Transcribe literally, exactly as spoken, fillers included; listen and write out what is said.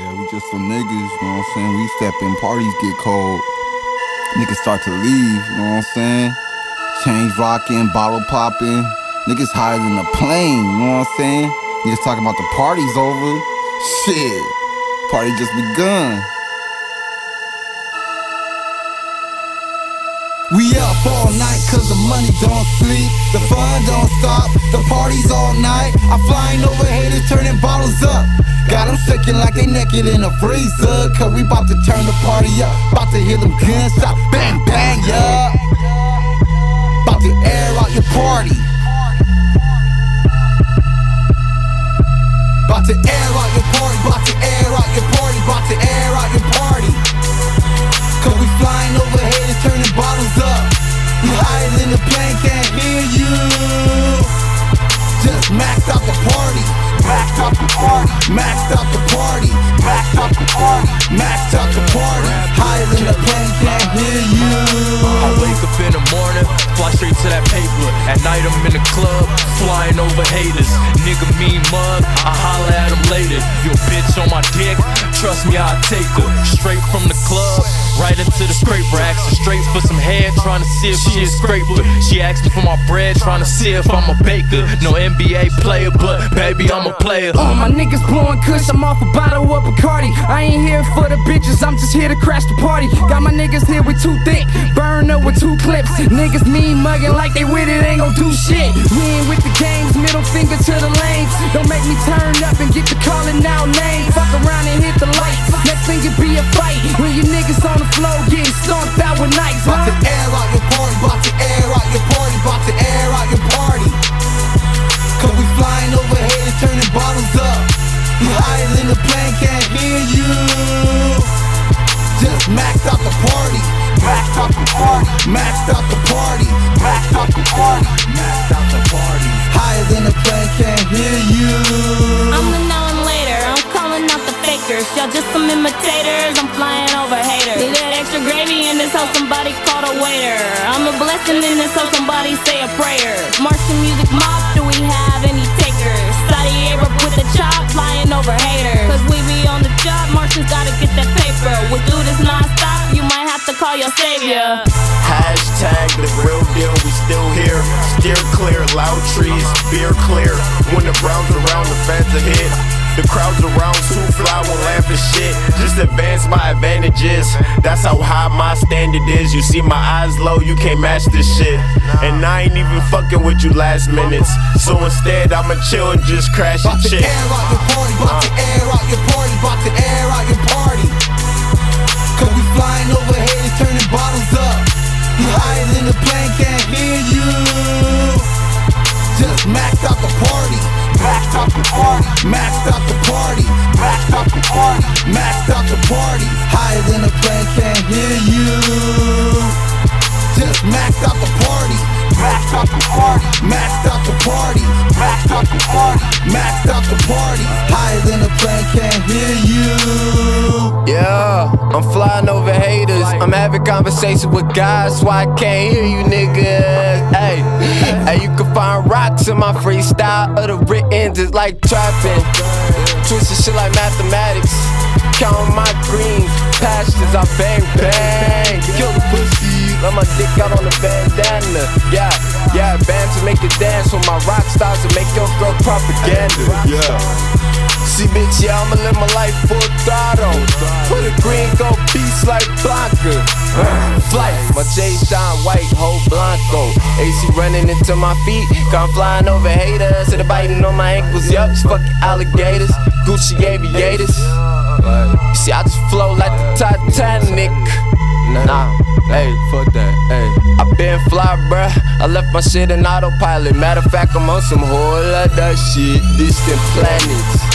Yeah, we just some niggas, you know what I'm saying? We step in, parties get cold. Niggas start to leave, you know what I'm saying? Chains rocking, bottle popping. Niggas higher than a plane, you know what I'm saying? Niggas talking about the party's over. Shit, party just begun. We up all night cause the money don't sleep. The fun don't stop, the party's all night. I'm flying over haters, turning bottles up. Got them shaking like they naked in a freezer. Cause we bout to turn the party up. Bout to hear them gunshots, bang bang, yeah. Bout to air out your party. Bout to air out your party, bout to air out your party, bout to air out your party. Cause we flying over haters, turning bottles up. You higher than the plane, can't hear you. Just maxed out the party, maxed out the party, maxed out the party, maxed out the party, maxed out the party. Higher than the plane, can't hear you. I wake up in the morning, fly straight to that paper. At night I'm in the club, flying over haters. Nigga mean mug, I holler at him later. Yo bitch on my dick, trust me I'll take her. Straight from the club, right into the scrape racks, and straight for some head, trying to see if she a scraper. She asked me for my bread, trying to see if I'm a baker. No N B A player, but baby, I'm a player. All my niggas blowing kush, I'm off a bottle of Bacardi. I ain't here for the bitches, I'm just here to crash the party. Got my niggas here with two thick, burn up with two clips. Niggas mean mugging like they with it, ain't gon' do shit. We ain't with the games, middle finger to the lanes. Don't make me turn up and get to calling out names. Fuck around and hit the lights, next thing could be a fight. When your niggas on the flow, getting stomped out with nights, huh? Bout to air out your party, bout to air out your party, bout to air out your party. Cause we flying over haters, turning bottles up. You higher than the plane, can't hear you. Just maxed out the party, maxed out the party, maxed out the party, maxed out the party, maxed out the party. Higher than the plane, can't hear you. I'm the now and later, I'm calling out the fakers. Y'all just some imitators, I'm flying over haters. Need that extra gravy in this house, somebody call the waiter. I'm a blessing in this house, somebody say a prayer. Martian music mob, do we have any takers? Saudi Arab with a chop, flying over haters. Cause we be on the job, Martians gotta get that paper. We do this non-stop, you might have to call your savior. Hashtag the real deal, we still here. Steer clear, loud trees, beer clear. When the Browns around, the fans are hit. The crowds around too fly, won't laugh at shit. Just advance my advantages, that's how high my standard is. You see my eyes low, you can't match this shit. And I ain't even fucking with you last minutes. So instead I'ma chill and just crash and shit. Bout to air out your party, bout to air out your party, bout to air out your party. Cause we flying over haters, turning bottles up. You higher than the plane, can't hear you. Just maxed out the party, maxed out the party, maxed out the party, maxed out the party, maxed out the party. Higher than the plane, can't hear you. Just maxed out the party, maxed out the party, maxed out the party, maxed out the party, maxed out the party. Higher than the plane, can't hear you. Yeah, I'm flying over haters. I'm having conversations with guys, so I can't hear you niggas. Hey, hey, you can find rocks in my freestyle of the written. Just like trapping, twisting shit like mathematics. Count my greens, passions, I bang bang. Kill the pussy, let my dick out on the bandana. Yeah, yeah, bands to make you dance with my rock stars and make your girl propaganda. Yeah. See bitch, yeah, I'ma live my life full throttle. Put a green gold piece like Blanca. Flight, my J shine white, whole Blanco. A C running into my feet, gone flying over haters. And the biting on my ankles, yup, fucking alligators. Gucci aviators. See, I just flow like the Titanic. Nah, hey, fuck that, hey. I been fly, bruh. I left my shit in autopilot. Matter of fact, I'm on some whole other shit. Distant planets.